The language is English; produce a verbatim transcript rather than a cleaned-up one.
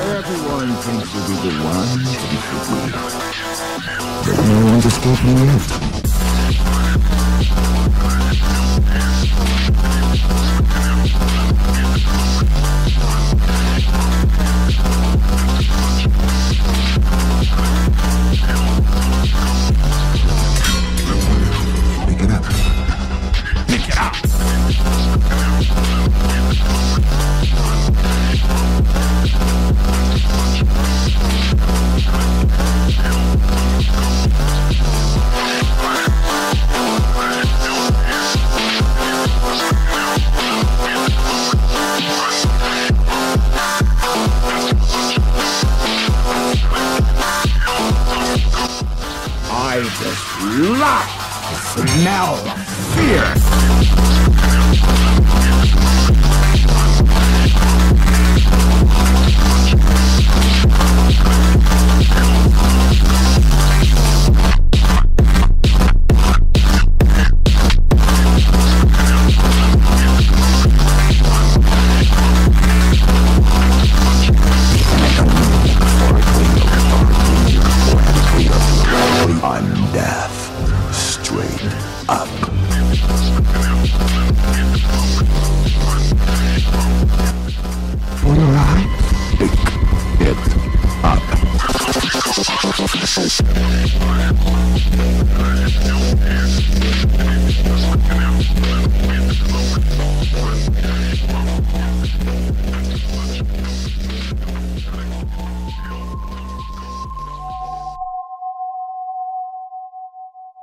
Everyone thinks to be the one to be forgiven, but no one's escaping yet. Make it up. Make it up. I just love the smell of fear. Up. What do I pick it up?